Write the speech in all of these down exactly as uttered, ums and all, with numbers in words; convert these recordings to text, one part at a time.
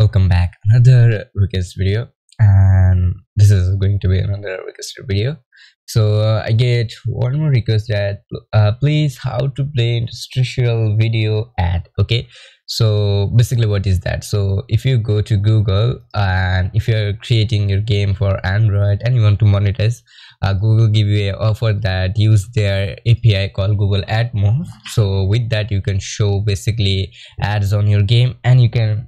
Welcome back, another request video, and this is going to be another requested video. So uh, I get one more request that uh, please how to play industrial video ad. Okay, so basically what is that? So if you go to Google and if you're creating your game for Android and you want to monetize, uh, Google give you an offer that use their A P I called Google AdMob. So with that you can show basically ads on your game and you can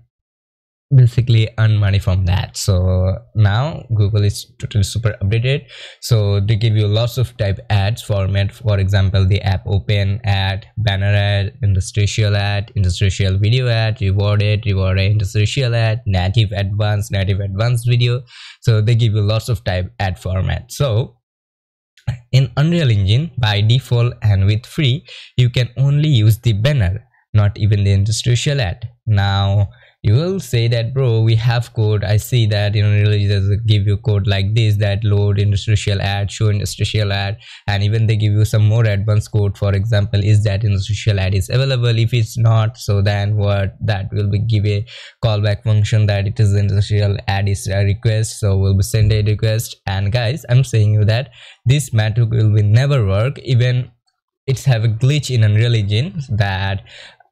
basically earn money from that. So now Google is totally super updated, so they give you lots of type ads format. For example, the app open ad, banner ad, industrial ad, industrial video ad, rewarded, rewarded industrial ad, native advanced, native advanced video. So they give you lots of type ad format. So in Unreal Engine by default and with free, you can only use the banner, not even the industrial ad. Now you will say that, bro, we have code. I see that, you know, really doesn't give you code like this, that load industrial ad, show industrial ad, and even they give you some more advanced code. For example, is that industrial ad is available? If it's not, so then what, that will be give a callback function that it is industrial ad is a request, so we'll be send a request. And guys, I'm saying you that this metric will be never work. Even it's have a glitch in Unreal Engine that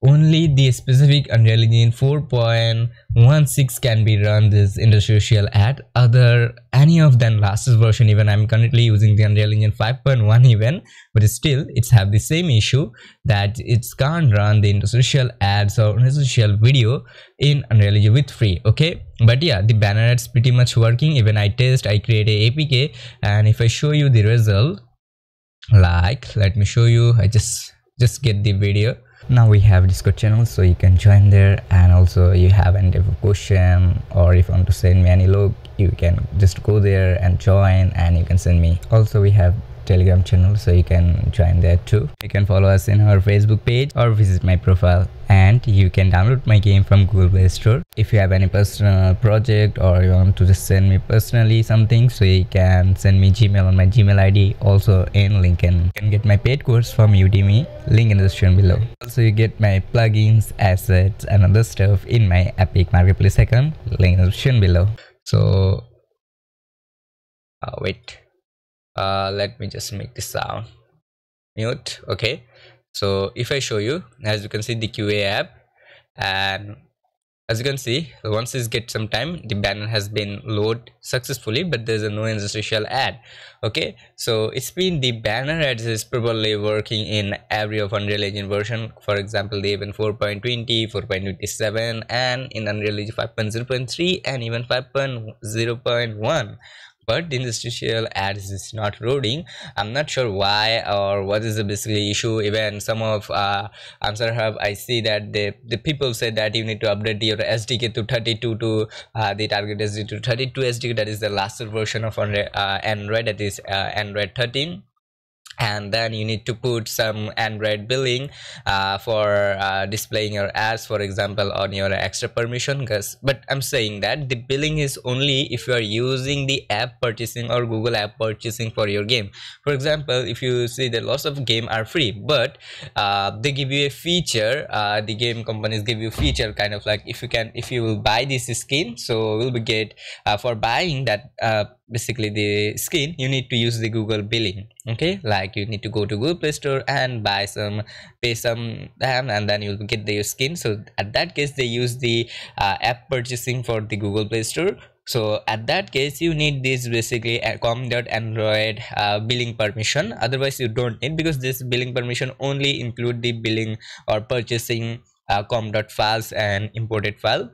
only the specific Unreal Engine four point one six can be run this industrial ad. Other any of them last version, even I'm currently using the Unreal Engine five point one even, but still it's have the same issue that it can't run the industrial ads or industrial video in Unreal Engine with free. Okay, but yeah, the banner ads pretty much working. Even I test, I create a A P K, and if I show you the result, like let me show you, I just just get the video. Now we have Discord channel, so you can join there, and also you have any type of question or if you want to send me any log, you can just go there and join and you can send me. Also we have Telegram channel, so you can join there too. You can follow us in our Facebook page or visit my profile, and you can download my game from Google Play Store. If you have any personal project or you want to just send me personally something, so you can send me Gmail on my Gmail I D, also in LinkedIn. You can get my paid course from Udemy, link in the description below. Also you get my plugins, assets and other stuff in my Epic Marketplace account, link in the description below. So uh, wait uh let me just make this sound mute. Okay, so if I show you, as you can see the Q A app, and as you can see, once this get some time, the banner has been loaded successfully, but there's a no industrial ad. Okay, so it's been the banner ads is probably working in every of Unreal Engine version. For example, they even four point twenty, four point twenty-seven, and in Unreal Engine five point oh point three, and even five point oh point one. But the industrial ads is not loading. I'm not sure why or what is the basically issue. Even some of uh, Answer Hub, I see that the the people said that you need to update your S D K to thirty-two to uh, the target S D K to thirty-two S D K. That is the last version of Android, uh, Android that is uh, Android thirteen. And then you need to put some Android billing uh, for uh, displaying your ads, for example, on your extra permission. But I'm saying that the billing is only if you are using the app purchasing or Google app purchasing for your game. For example, if you see that lots of game are free, but uh, they give you a feature, uh, the game companies give you feature kind of like, if you can, if you will buy this skin, so we'll be get uh, for buying that uh, basically the skin, you need to use the Google billing. Okay, like you need to go to Google Play Store and buy some, pay some damn, and then you'll get the skin. So at that case they use the uh, app purchasing for the Google Play Store. So at that case you need this basically com.android uh, billing permission, otherwise you don't need, because this billing permission only include the billing or purchasing uh, com.files and imported file,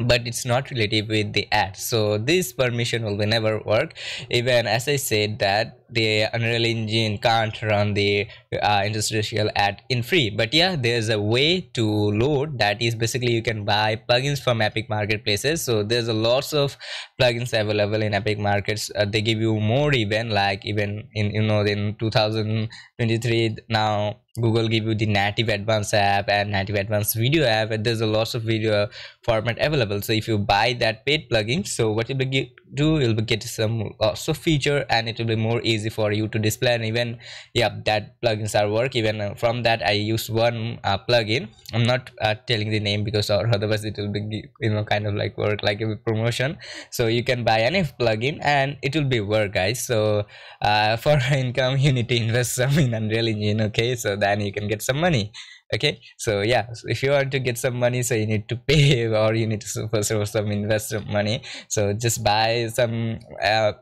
but it's not related with the ad. So this permission will never work. Even as I said that the Unreal Engine can't run the uh, industrial ad in free, but yeah, there's a way to load, that is basically you can buy plugins from Epic Marketplaces. So there's a lots of plugins available in Epic Markets. Uh, they give you more, even like even in, you know, in two thousand twenty-three now Google give you the native advanced app and native advanced video app, and there's a lots of video format available. So if you buy that paid plugin, so what you will do, you'll get some lots of feature and it will be more easy for you to display. And even yeah, that plugins are work. Even from that I use one uh, plugin. I'm not uh, telling the name because or otherwise it will be, you know, kind of like work like a promotion. So you can buy any plugin and it will be work, guys. So uh, for income you need to invest some in Unreal Engine, okay? So then you can get some money, okay? So yeah, so if you want to get some money, so you need to pay or you need to first some invest money. So just buy some uh,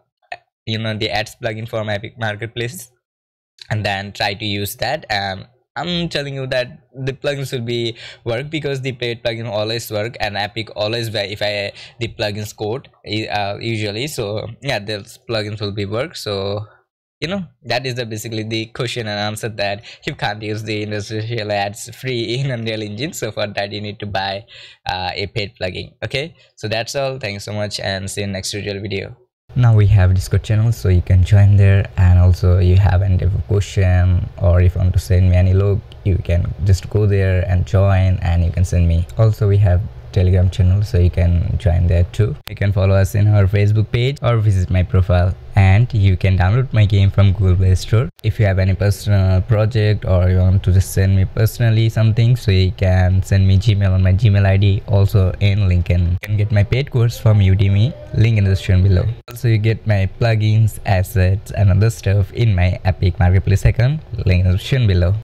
you know, the ads plugin from Epic Marketplace and then try to use that. um I'm telling you that the plugins will be work because the paid plugin always work and Epic always verify the plugins code uh, usually. So yeah, those plugins will be work. So you know, that is the basically the question and answer that you can't use the industrial ads free in Unreal Engine. So for that you need to buy uh, a paid plugin. Okay, so that's all. Thanks so much and see you in next tutorial video. Now we have Discord channel, so you can join there, and also you have any type of question or if you want to send me any log, you can just go there and join and you can send me. Also we have Telegram channel, so you can join there too. You can follow us in our Facebook page or visit my profile, and you can download my game from Google Play Store. If you have any personal project or you want to just send me personally something, so you can send me Gmail on my Gmail I D, also in LinkedIn. You can get my paid course from Udemy, link in the description below. Also you get my plugins, assets and other stuff in my Epic Marketplace account, link in the description below.